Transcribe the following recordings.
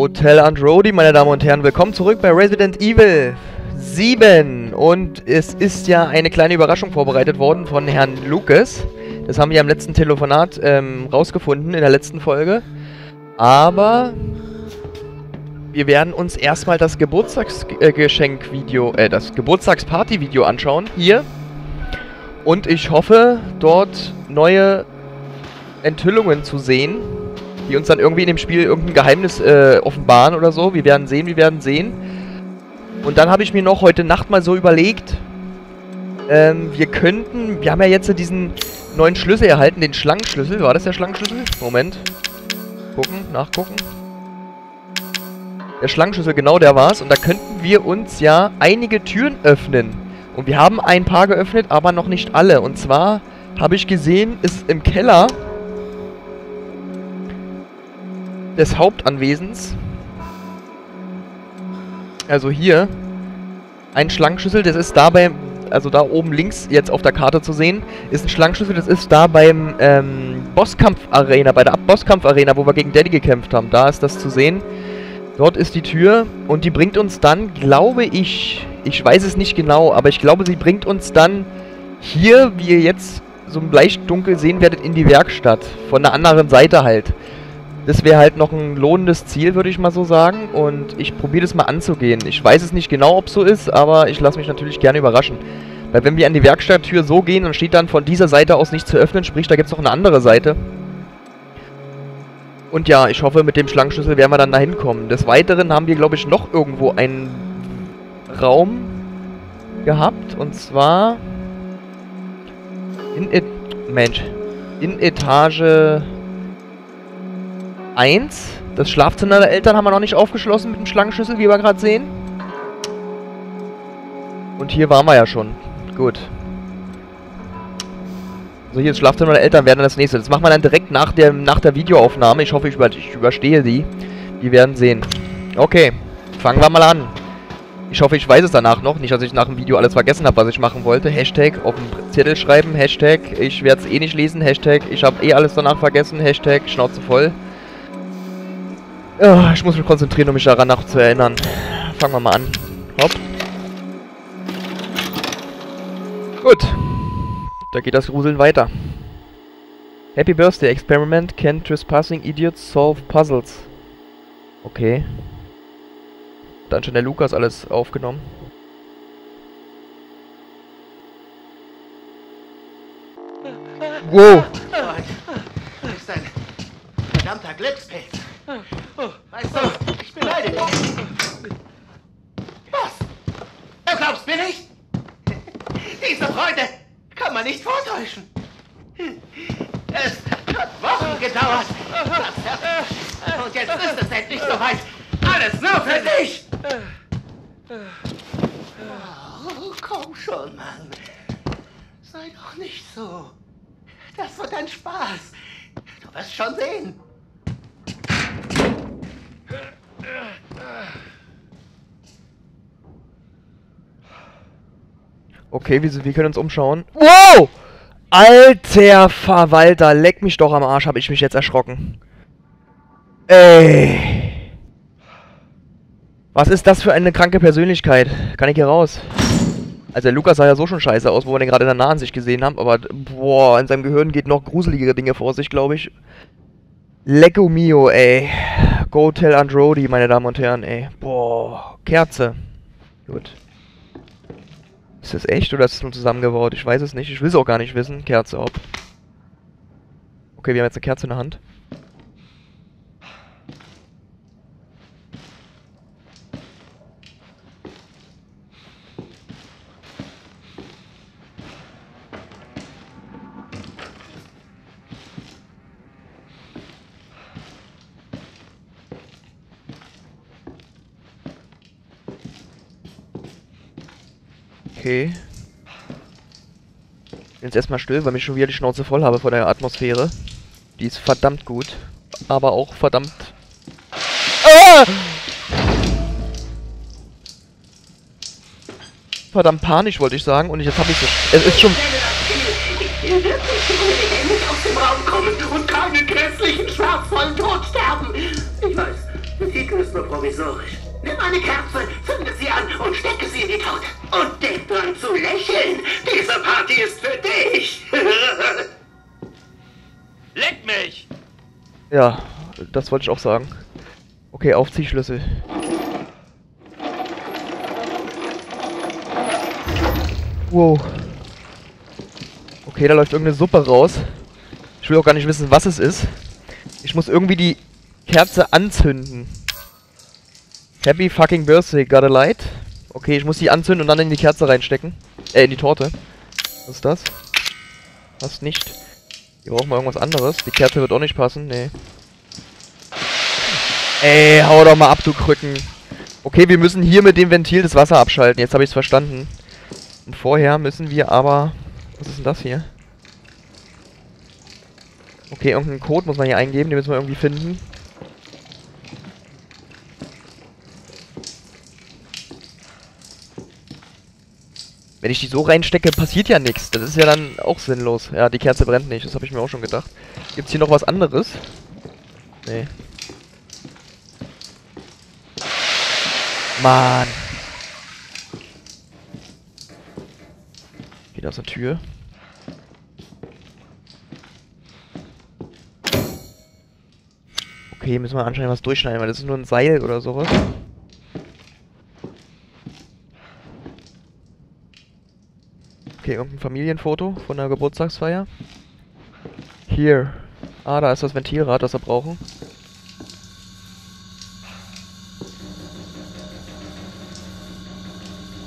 Hotel Androdi, meine Damen und Herren, willkommen zurück bei Resident Evil 7. Und es ist ja eine kleine Überraschung vorbereitet worden von Herrn Lucas. Das haben wir am letzten Telefonat rausgefunden, in der letzten Folge. Aber wir werden uns erstmal das Geburtstagsgeschenk-Video, das Geburtstagsparty-Video anschauen, hier. Und ich hoffe, dort neue Enthüllungen zu sehen, die uns dann irgendwie in dem Spiel irgendein Geheimnis offenbaren oder so. Wir werden sehen, wir werden sehen. Und dann habe ich mir noch heute Nacht mal so überlegt, wir haben ja jetzt diesen neuen Schlüssel erhalten, den Schlangenschlüssel. War das der Schlangenschlüssel? Moment. Gucken, nachgucken. Der Schlangenschlüssel, genau, der war's. Und da könnten wir uns ja einige Türen öffnen. Und wir haben ein paar geöffnet, aber noch nicht alle. Und zwar habe ich gesehen, ist im Keller des Hauptanwesens, also hier, ein Schlangenschlüssel, das ist da beim, also da oben links jetzt auf der Karte zu sehen, ist ein Schlangenschlüssel, das ist da beim Bosskampf-Arena, bei der Bosskampf-Arena, wo wir gegen Daddy gekämpft haben, da ist das zu sehen. Dort ist die Tür und die bringt uns dann, glaube ich weiß es nicht genau, aber ich glaube, sie bringt uns dann hier, wie ihr jetzt so leicht dunkel sehen werdet, in die Werkstatt, von der anderen Seite halt. Das wäre halt noch ein lohnendes Ziel, würde ich mal so sagen. Und ich probiere das mal anzugehen. Ich weiß es nicht genau, ob es so ist, aber ich lasse mich natürlich gerne überraschen. Weil wenn wir an die Werkstatttür so gehen und steht dann von dieser Seite aus nicht zu öffnen, sprich, da gibt es noch eine andere Seite. Und ja, ich hoffe, mit dem Schlangenschlüssel werden wir dann da hinkommen. Des Weiteren haben wir, glaube ich, noch irgendwo einen Raum gehabt. Und zwar in Etage 1. Das Schlafzimmer der Eltern haben wir noch nicht aufgeschlossen mit dem Schlangenschlüssel, wie wir gerade sehen. Und hier waren wir ja schon. Gut. So, hier das Schlafzimmer der Eltern wäre dann das nächste. Das machen wir dann direkt nach der Videoaufnahme. Ich hoffe, ich überstehe die. Wir werden sehen. Okay, fangen wir mal an. Ich hoffe, ich weiß es danach noch. Nicht, dass ich nach dem Video alles vergessen habe, was ich machen wollte. Hashtag auf dem Zettel schreiben. Hashtag ich werde es eh nicht lesen. Hashtag ich habe eh alles danach vergessen. Hashtag Schnauze voll. Ich muss mich konzentrieren, um mich daran noch zu erinnern. Fangen wir mal an. Hopp. Gut. Da geht das Gruseln weiter. Happy Birthday Experiment. Can trespassing idiots solve puzzles? Okay. Dann schon der Lucas alles aufgenommen. Wow. Das ist ein verdammter Glückspilz. Weißt du, ich beneide dich. Was? Du glaubst mir nicht? Diese Freude kann man nicht vortäuschen. Es hat Wochen gedauert. Und jetzt ist es endlich soweit. Alles nur für dich. Oh, komm schon, Mann. Sei doch nicht so. Das wird ein Spaß. Du wirst schon sehen. Okay, wir können uns umschauen. Wow! Alter Verwalter, leck mich doch am Arsch, hab ich mich jetzt erschrocken. Ey! Was ist das für eine kranke Persönlichkeit? Kann ich hier raus? Also der Lucas sah ja so schon scheiße aus, wo wir den gerade in der Nahansicht gesehen haben, aber boah, in seinem Gehirn geht noch gruseligere Dinge vor sich, glaube ich. Lecco mio, ey. Go tell Androdi, meine Damen und Herren, ey. Boah, Kerze. Gut. Ist das echt oder ist es nur zusammengebaut? Ich weiß es nicht. Ich will es auch gar nicht wissen. Kerze, ob. Okay, wir haben jetzt eine Kerze in der Hand. Okay. Jetzt erstmal still, weil ich schon wieder die Schnauze voll habe von der Atmosphäre. Die ist verdammt gut, aber auch verdammt... Ah! Verdammt panisch, wollte ich sagen. Und jetzt habe ich es. Es ist schon... Ihr werdet nicht ohne Ende aus dem Raum kommen und keinen grässlichen, schmerzvollen Tod sterben. Ich weiß, Titel ist nur provisorisch. Nimm eine Kerze, zünde sie an und stecke sie in die Torte. Und denk dran zu lächeln. Diese Party ist für dich. Leck mich! Ja, das wollte ich auch sagen. Okay, Aufziehschlüssel. Wow. Okay, da läuft irgendeine Suppe raus. Ich will auch gar nicht wissen, was es ist. Ich muss irgendwie die Kerze anzünden. Happy fucking birthday, got a light. Okay, ich muss die anzünden und dann in die Kerze reinstecken. In die Torte. Was ist das? Passt nicht. Hier brauchen wir irgendwas anderes. Die Kerze wird auch nicht passen, nee. Ey, hau doch mal ab, du Krücken. Okay, wir müssen hier mit dem Ventil das Wasser abschalten. Jetzt habe ich es verstanden. Und vorher müssen wir aber... Was ist denn das hier? Okay, irgendeinen Code muss man hier eingeben. Den müssen wir irgendwie finden. Wenn ich die so reinstecke, passiert ja nichts. Das ist ja dann auch sinnlos. Ja, die Kerze brennt nicht. Das habe ich mir auch schon gedacht. Gibt's hier noch was anderes? Nee. Mann. Geht aus der Tür. Okay, müssen wir anscheinend was durchschneiden, weil das ist nur ein Seil oder sowas. Okay, irgendein Familienfoto von der Geburtstagsfeier. Hier. Ah, da ist das Ventilrad, das wir brauchen.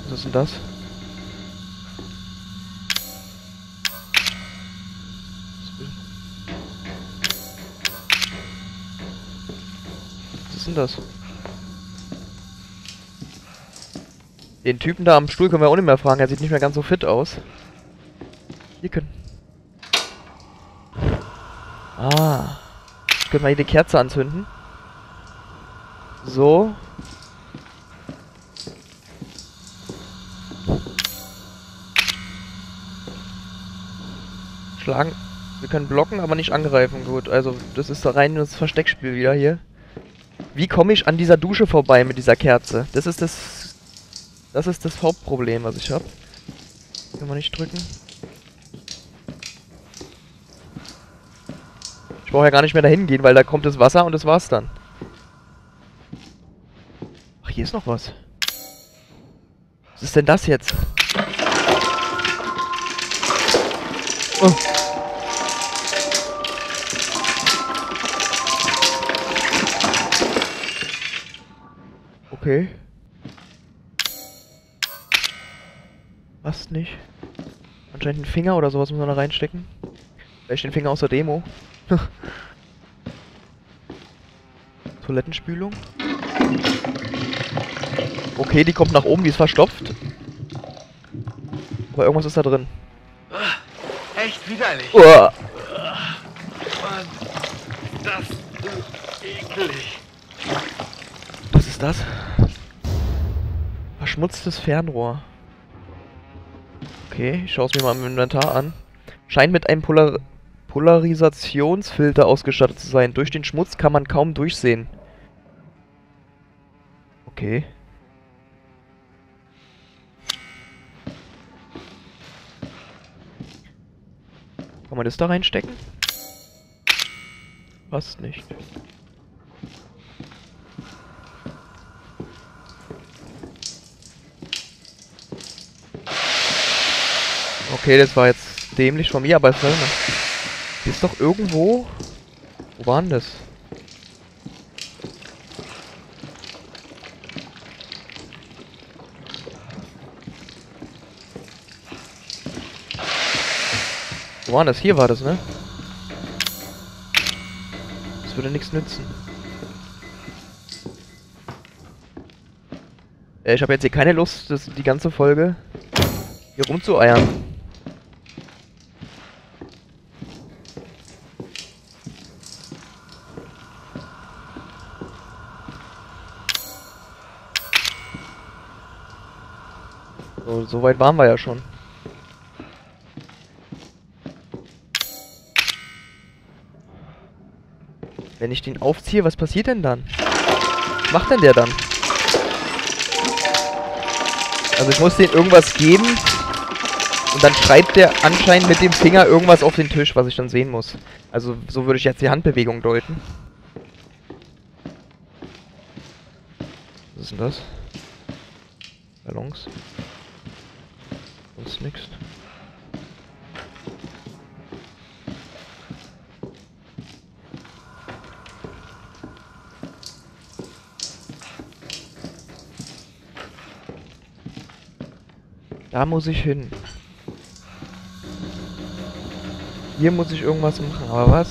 Was ist denn das? Was ist denn das? Den Typen da am Stuhl können wir auch nicht mehr fragen, er sieht nicht mehr ganz so fit aus. Hier können... Ah. Jetzt können wir hier die Kerze anzünden. So. Schlagen. Wir können blocken, aber nicht angreifen. Gut, also das ist da rein das Versteckspiel wieder hier. Wie komme ich an dieser Dusche vorbei mit dieser Kerze? Das ist das Hauptproblem, was ich habe. Können wir nicht drücken. Ich brauche ja gar nicht mehr dahin gehen, weil da kommt das Wasser und das war's dann. Ach, hier ist noch was. Was ist denn das jetzt? Oh. Okay. Passt nicht. Anscheinend einen Finger oder sowas muss man da reinstecken. Vielleicht den Finger aus der Demo. Toilettenspülung. Okay, die kommt nach oben, die ist verstopft. Aber irgendwas ist da drin. Echt widerlich. Uah. Mann, das ist eklig. Was ist das? Verschmutztes Fernrohr. Okay, ich schaue es mir mal im Inventar an. Scheint mit einem Polarisationsfilter ausgestattet zu sein. Durch den Schmutz kann man kaum durchsehen. Okay. Kann man das da reinstecken? Passt nicht. Okay, das war jetzt dämlich von mir, aber es ist doch irgendwo... Wo war denn das? Mann, das hier war das, ne? Das würde nichts nützen. Ich habe jetzt hier keine Lust, die ganze Folge hier rumzueiern. So weit waren wir ja schon. Wenn ich den aufziehe, was passiert denn dann? macht denn der dann? Also ich muss denen irgendwas geben und dann schreibt der anscheinend mit dem Finger irgendwas auf den Tisch, was ich dann sehen muss. Also so würde ich jetzt die Handbewegung deuten. Was ist denn das? Ballons. Sonst nix. Da muss ich hin. Hier muss ich irgendwas machen, aber was?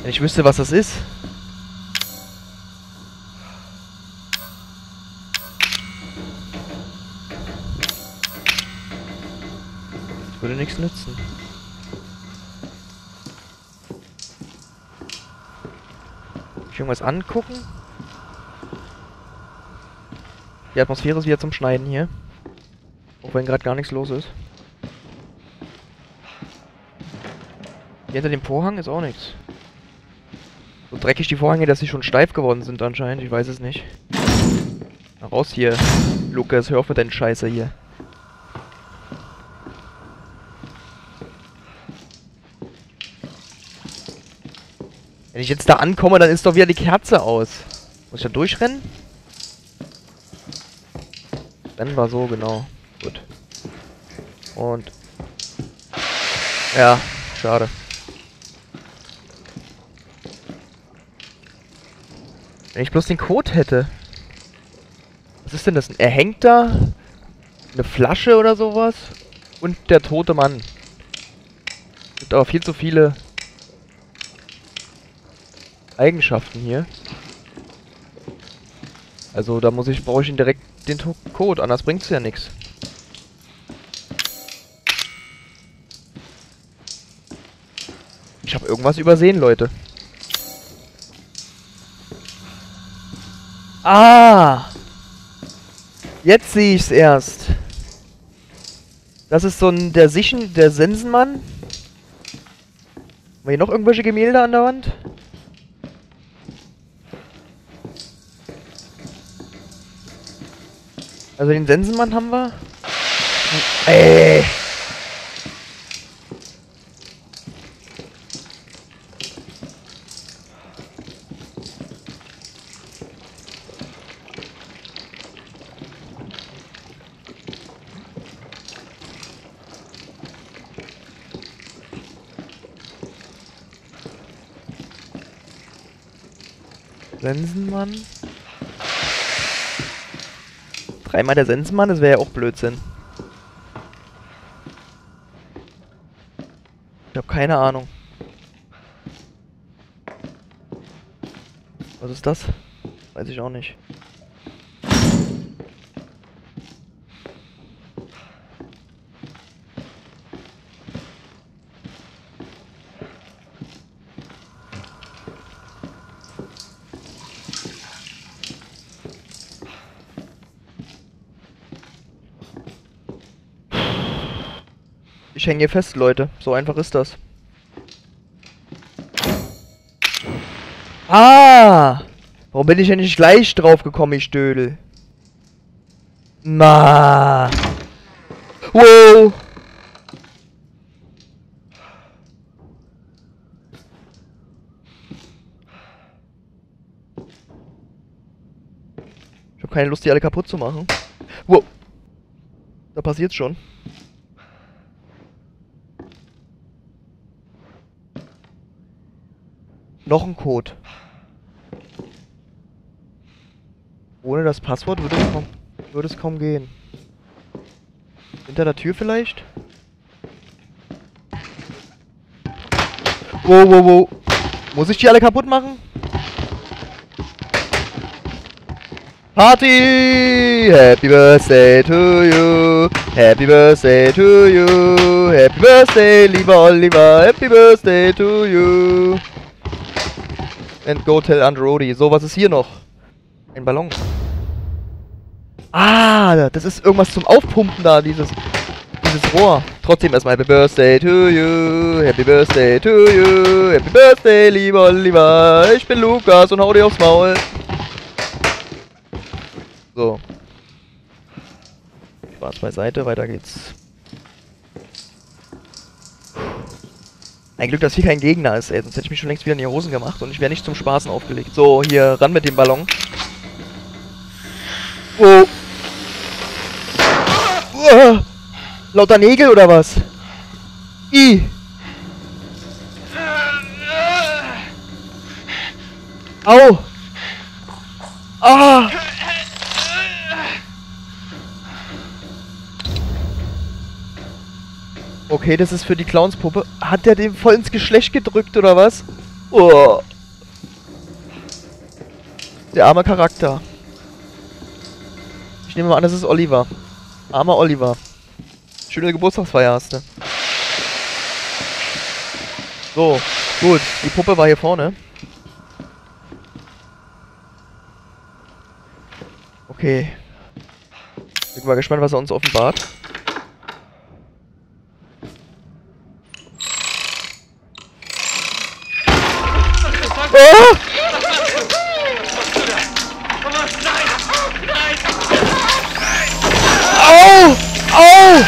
Wenn ich wüsste, was das ist. Das würde nichts nützen. Muss ich irgendwas angucken? Die Atmosphäre ist wieder zum Schneiden hier. Wenn gerade gar nichts los ist. Hier hinter dem Vorhang ist auch nichts. So dreckig die Vorhänge, dass sie schon steif geworden sind anscheinend. Ich weiß es nicht. Na raus hier, Lucas, hör auf mit deinen Scheiße hier. Wenn ich jetzt da ankomme, dann ist doch wieder die Kerze aus. Muss ich da durchrennen? Rennen war so, genau. Gut. Und... ja, schade. Wenn ich bloß den Code hätte. Was ist denn das? Er hängt da, eine Flasche oder sowas und der tote Mann. Es gibt aber viel zu viele Eigenschaften hier. Also da muss ich, brauche ich ihn direkt den Code, anders bringt es ja nichts. Ich habe irgendwas übersehen, Leute. Ah! Jetzt sehe ich es erst. Das ist so ein der Sensenmann. Haben wir hier noch irgendwelche Gemälde an der Wand? Also den Sensenmann haben wir. Ey! Sensenmann. Dreimal der Sensenmann, das wäre ja auch Blödsinn. Ich habe keine Ahnung. Was ist das? Weiß ich auch nicht. Ich hänge hier fest, Leute. So einfach ist das. Ah! Warum bin ich denn nicht gleich drauf gekommen, ich Dödel? Ma! Wow! Ich habe keine Lust, die alle kaputt zu machen. Wow! Da passiert's schon. Noch ein Code. Ohne das Passwort würde es kaum gehen. Hinter der Tür vielleicht? Wow, wow, wow. Muss ich die alle kaputt machen? Party! Happy Birthday to you! Happy Birthday to you! Happy Birthday, lieber Oliver! Happy Birthday to you! And go tell Androdi. So, was ist hier noch? Ein Ballon. Ah, das ist irgendwas zum Aufpumpen da, dieses Rohr. Trotzdem erstmal Happy Birthday to you, Happy Birthday to you, Happy Birthday, lieber Oliver. Ich bin Lucas und hau dir aufs Maul. Spaß beiseite, weiter geht's. Ein Glück, dass hier kein Gegner ist, ey. Sonst hätte ich mich schon längst wieder in die Hosen gemacht und ich wäre nicht zum Spaßen aufgelegt. So, hier, ran mit dem Ballon. Oh. Lauter Nägel oder was? I. Au. Ah. Okay, das ist für die Clownspuppe. Hat der den voll ins Geschlecht gedrückt oder was? Oh. Der arme Charakter. Ich nehme mal an, das ist Oliver. Armer Oliver. Schöne Geburtstagsfeier hast du. So, gut. Die Puppe war hier vorne. Okay. Bin mal gespannt, was er uns offenbart. Oh! Au! Au!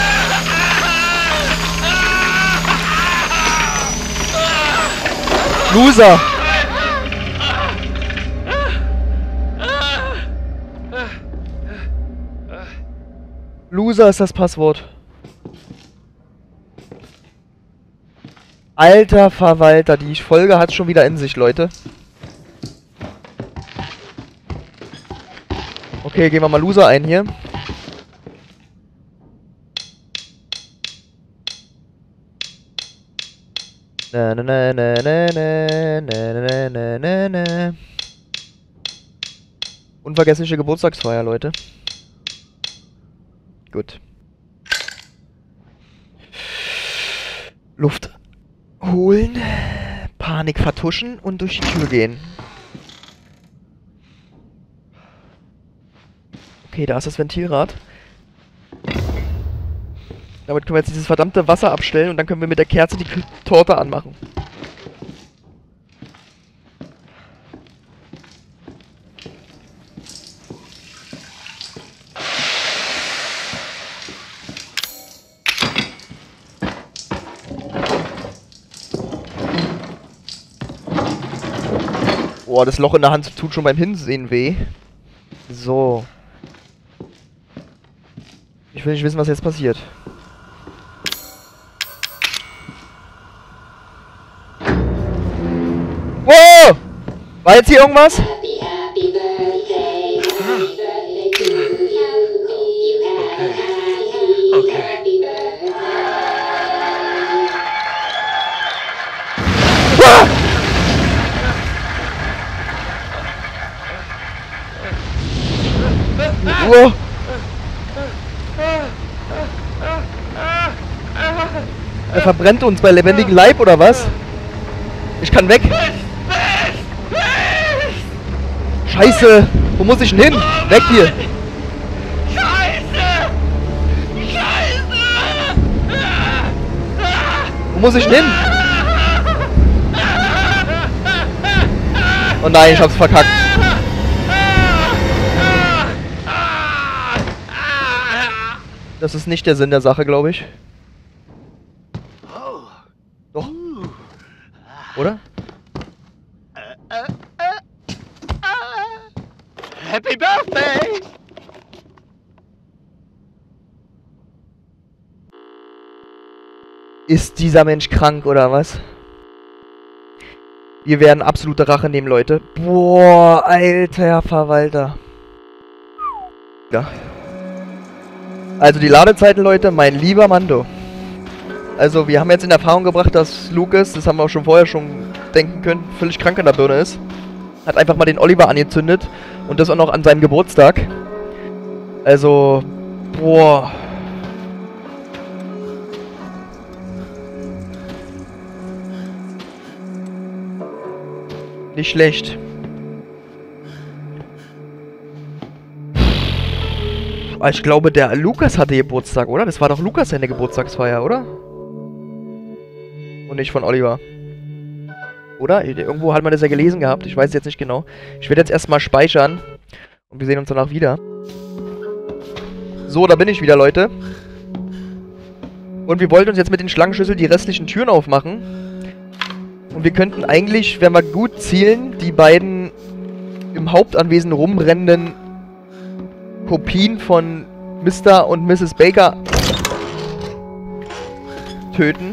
Loser! Loser ist das Passwort. Alter Verwalter, die Folge hat's schon wieder in sich, Leute. Okay, gehen wir mal Loser ein hier. Na na na na na na na na na na. Unvergessliche Geburtstagsfeier, Leute. Gut. Luft holen, Panik vertuschen und durch die Tür gehen. Okay, da ist das Ventilrad. Damit können wir jetzt dieses verdammte Wasser abstellen und dann können wir mit der Kerze die Torte anmachen. Boah, das Loch in der Hand tut schon beim Hinsehen weh. So. Ich will nicht wissen, was jetzt passiert. Wow! War jetzt hier irgendwas? Wow. Er verbrennt uns bei lebendigem Leib, oder was? Ich kann weg. Scheiße, wo muss ich denn hin? Weg hier. Scheiße! Scheiße! Wo muss ich denn hin? Oh nein, ich hab's verkackt. Das ist nicht der Sinn der Sache, glaube ich. Doch. Oder? Happy Birthday! Ist dieser Mensch krank, oder was? Wir werden absolute Rache nehmen, Leute. Boah, alter Verwalter. Ja. Also die Ladezeiten, Leute, mein lieber Mando. Also wir haben jetzt in Erfahrung gebracht, dass Lucas, das haben wir auch schon vorher schon denken können, völlig krank in der Birne ist. Hat einfach mal den Oliver angezündet und das auch noch an seinem Geburtstag. Also, boah. Nicht schlecht. Ich glaube, der Lucas hatte Geburtstag, oder? Das war doch Lucas seine Geburtstagsfeier, oder? Und nicht von Oliver. Oder? Irgendwo hat man das ja gelesen gehabt. Ich weiß jetzt nicht genau. Ich werde jetzt erstmal speichern. Und wir sehen uns danach wieder. So, da bin ich wieder, Leute. Und wir wollten uns jetzt mit den Schlangenschlüsseln die restlichen Türen aufmachen. Und wir könnten eigentlich, wenn wir gut zielen, die beiden im Hauptanwesen rumrennenden Kopien von Mr. und Mrs. Baker töten.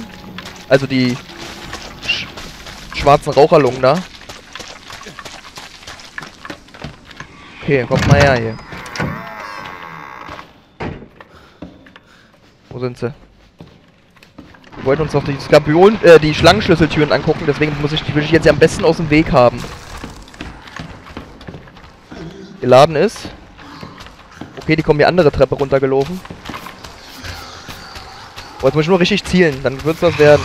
Also die schwarzen Raucherlungen da. Okay, kommt mal her hier. Wo sind sie? Wir wollten uns noch die die Schlangenschlüsseltüren angucken, deswegen will ich jetzt ja am besten aus dem Weg haben. Geladen ist. Okay, die kommen die andere Treppe runtergelaufen. Oh, jetzt muss ich nur richtig zielen, dann wird's was werden.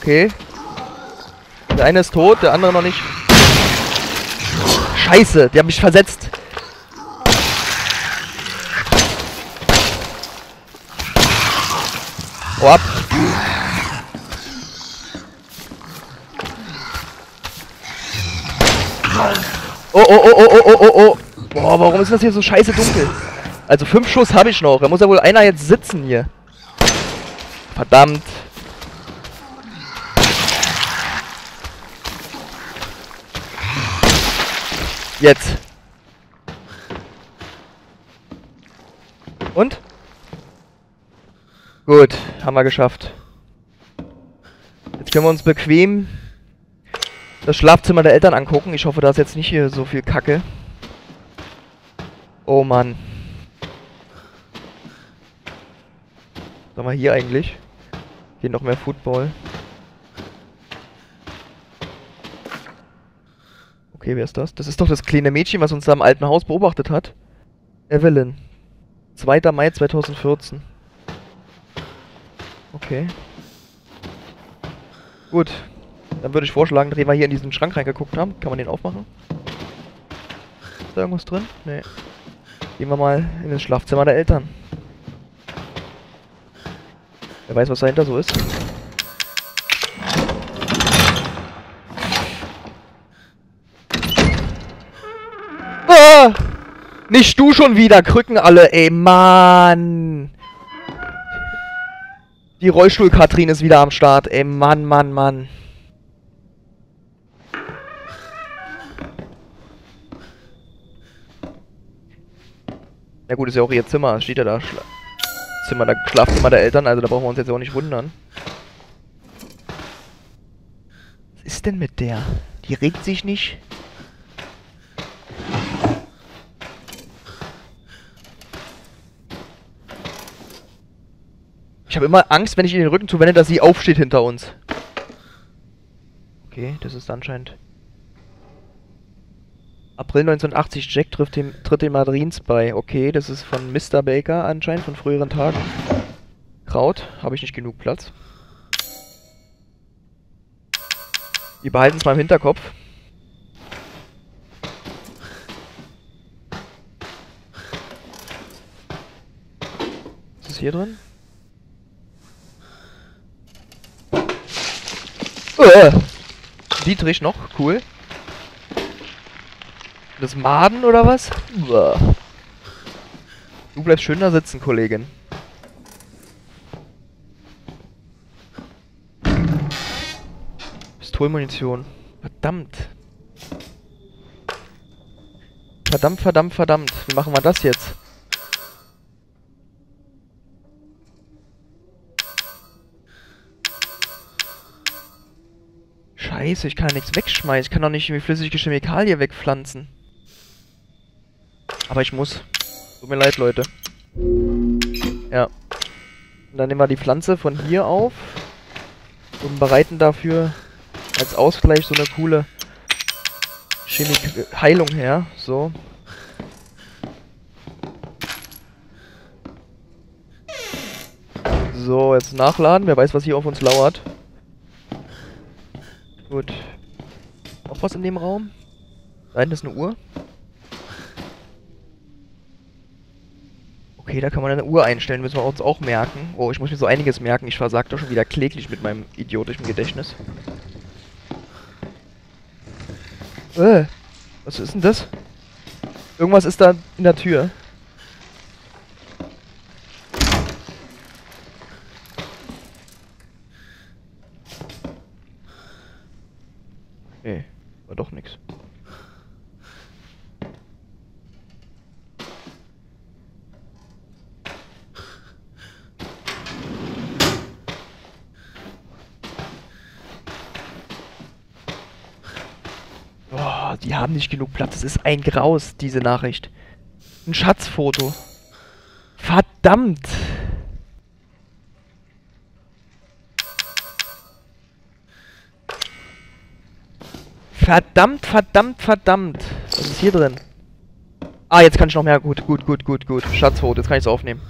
Okay. Der eine ist tot, der andere noch nicht. Scheiße, die haben mich versetzt. Oh, ab. Oh, oh, oh, oh, oh, oh, oh. Boah, warum ist das hier so scheiße dunkel? Also 5 Schuss habe ich noch. Da muss ja wohl einer jetzt sitzen hier. Verdammt. Jetzt. Und? Gut, haben wir geschafft. Jetzt können wir uns bequem das Schlafzimmer der Eltern angucken. Ich hoffe, da ist jetzt nicht hier so viel Kacke. Oh Mann. Was haben wir hier eigentlich? Hier noch mehr Football. Okay, wer ist das? Das ist doch das kleine Mädchen, was uns da im alten Haus beobachtet hat. Evelyn. 2. Mai 2014. Okay. Gut. Dann würde ich vorschlagen, nachdem wir hier in diesen Schrank reingeguckt haben, kann man den aufmachen? Ist da irgendwas drin? Nee. Gehen wir mal in das Schlafzimmer der Eltern. Wer weiß, was dahinter so ist. Nicht du schon wieder, Krücken alle, ey, Mann. Die Rollstuhl-Katrin ist wieder am Start, ey, Mann, Mann, Mann. Na gut, ist ja auch ihr Zimmer, steht ja da. Schlafzimmer der Eltern, also da brauchen wir uns jetzt auch nicht wundern. Was ist denn mit der? Die regt sich nicht. Ich habe immer Angst, wenn ich ihr den Rücken zuwende, dass sie aufsteht hinter uns. Okay, das ist anscheinend... April 1980, Jack tritt dem Madrins bei. Okay, das ist von Mr. Baker anscheinend, von früheren Tagen. Kraut, habe ich nicht genug Platz. Wir behalten es mal im Hinterkopf. Was ist hier drin? Dietrich noch, cool. Das Maden oder was? Du bleibst schön da sitzen, Kollegin. Pistolmunition. Verdammt. Verdammt, verdammt, verdammt. Wie machen wir das jetzt? Scheiße, ich kann ja nichts wegschmeißen. Ich kann doch nicht irgendwie flüssige Chemikalie wegpflanzen. Aber ich muss. Tut mir leid, Leute. Ja. Und dann nehmen wir die Pflanze von hier auf. Und bereiten dafür als Ausgleich so eine coole Chemik-Heilung her. So. So, jetzt nachladen. Wer weiß, was hier auf uns lauert. Gut. Noch was in dem Raum? Da hinten ist eine Uhr. Okay, da kann man eine Uhr einstellen, müssen wir uns auch merken. Oh, ich muss mir so einiges merken. Ich versag doch schon wieder kläglich mit meinem idiotischen Gedächtnis. Was ist denn das? Irgendwas ist da in der Tür. Nee, war doch nix. Die haben nicht genug Platz. Es ist ein Graus, diese Nachricht. Ein Schatzfoto. Verdammt! Verdammt, verdammt, verdammt! Was ist hier drin? Ah, jetzt kann ich noch mehr. Gut. Schatzfoto, jetzt kann ich es aufnehmen.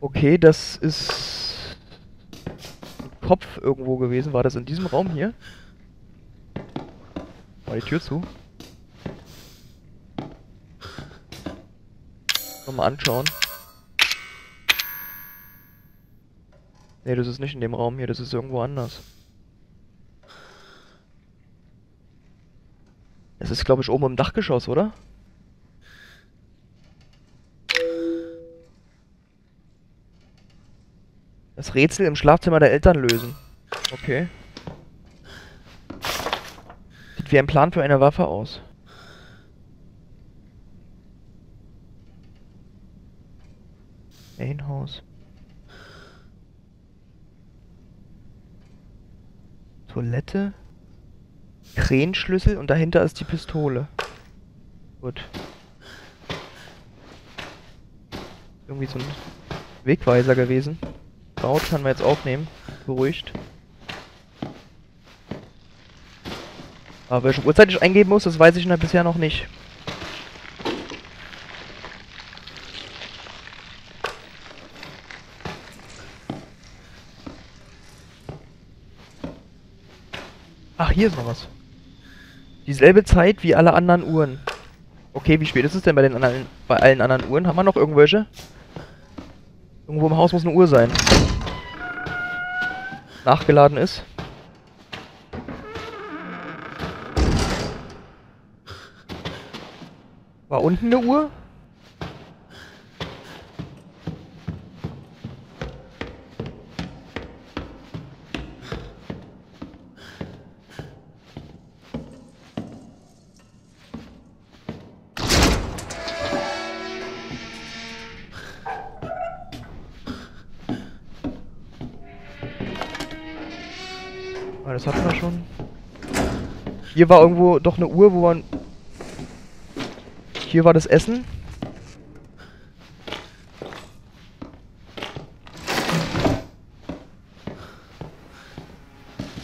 Okay, das ist... ein Kopf irgendwo gewesen. War das in diesem Raum hier? War die Tür zu? Nochmal anschauen. Ne, das ist nicht in dem Raum hier, das ist irgendwo anders. Das ist, glaube ich, oben im Dachgeschoss, oder? Das Rätsel im Schlafzimmer der Eltern lösen. Okay. Wie ein Plan für eine Waffe aus. Main House. Toilette. Krähenschlüssel und dahinter ist die Pistole. Gut. Irgendwie so ein Wegweiser gewesen. Baut kann man jetzt aufnehmen. Beruhigt. Aber welche Uhrzeit ich eingeben muss, das weiß ich bisher noch nicht. Ach, hier ist noch was. Dieselbe Zeit wie alle anderen Uhren. Okay, wie spät ist es denn bei den anderen, bei allen anderen Uhren? Haben wir noch irgendwelche? Irgendwo im Haus muss eine Uhr sein. Nachgeladen ist. War unten eine Uhr? Ah, das hatten wir schon. Hier war irgendwo doch eine Uhr, wo man... Hier war das Essen.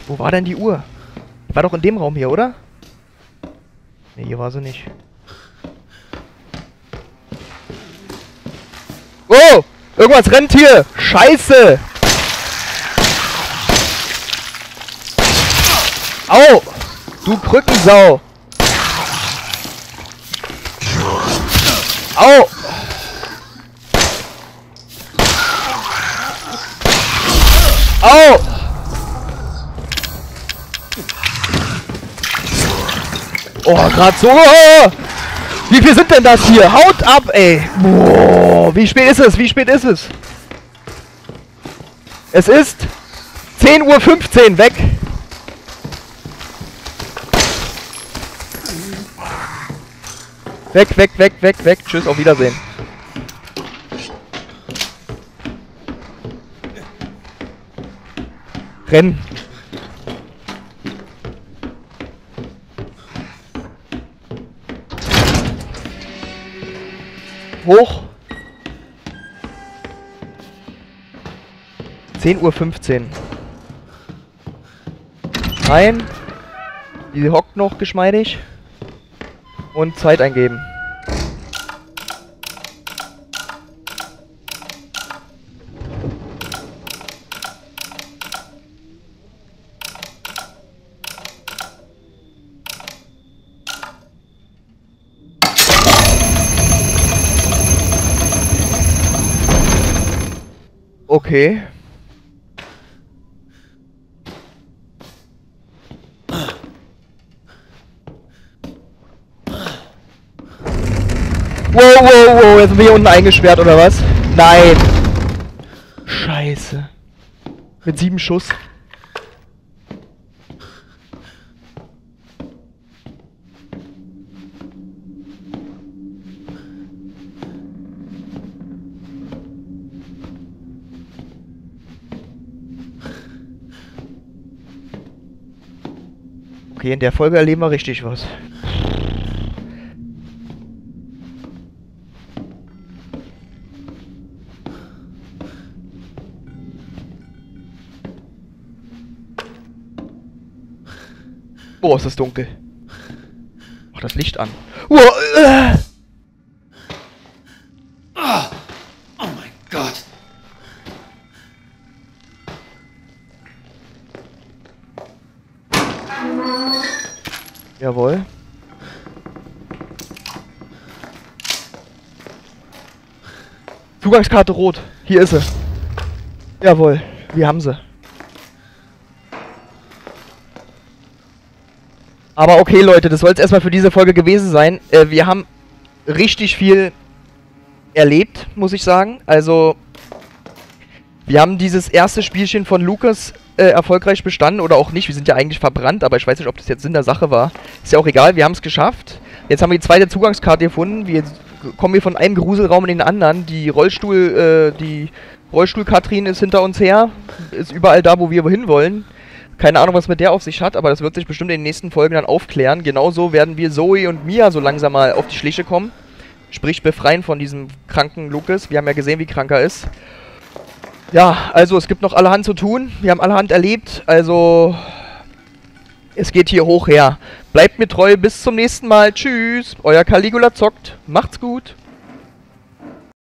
Wo war denn die Uhr? Die war doch in dem Raum hier, oder? Ne, hier war sie nicht. Oh! Irgendwas rennt hier! Scheiße! Au! Du Brückensau! Au! Au! Oh, gerade so! Wie viel sind denn das hier? Haut ab, ey! Boah, wie spät ist es? Es ist 10:15 Uhr, weg! Weg. Tschüss, auf Wiedersehen. Rennen. Hoch. 10:15 Uhr. Nein. Die hockt noch geschmeidig. Und Zeit eingeben. Okay. Wow, wow, wow, jetzt sind wir hier unten eingesperrt, oder was? Nein! Scheiße. Mit 7 Schuss. Okay, in der Folge erleben wir richtig was. Oh, ist das dunkel. Mach das Licht an. Oh, oh mein Gott. Jawohl. Zugangskarte rot. Hier ist sie. Jawohl, wir haben sie. Aber okay, Leute, das soll es erstmal für diese Folge gewesen sein. Wir haben richtig viel erlebt, muss ich sagen. Also, wir haben dieses erste Spielchen von Lucas erfolgreich bestanden oder auch nicht. Wir sind ja eigentlich verbrannt, aber ich weiß nicht, ob das jetzt Sinn der Sache war. Ist ja auch egal, wir haben es geschafft. Jetzt haben wir die zweite Zugangskarte gefunden. Wir kommen hier von einem Gruselraum in den anderen. Die Rollstuhl-Katrin ist hinter uns her. Ist überall da, wo wir hinwollen. Keine Ahnung, was mit der auf sich hat, aber das wird sich bestimmt in den nächsten Folgen dann aufklären. Genauso werden wir Zoe und Mia so langsam mal auf die Schliche kommen. Sprich, befreien von diesem kranken Lucas. Wir haben ja gesehen, wie krank er ist. Ja, also es gibt noch allerhand zu tun. Wir haben allerhand erlebt. Also, es geht hier hoch her. Bleibt mir treu, bis zum nächsten Mal. Tschüss, euer Caligula Zockt. Macht's gut.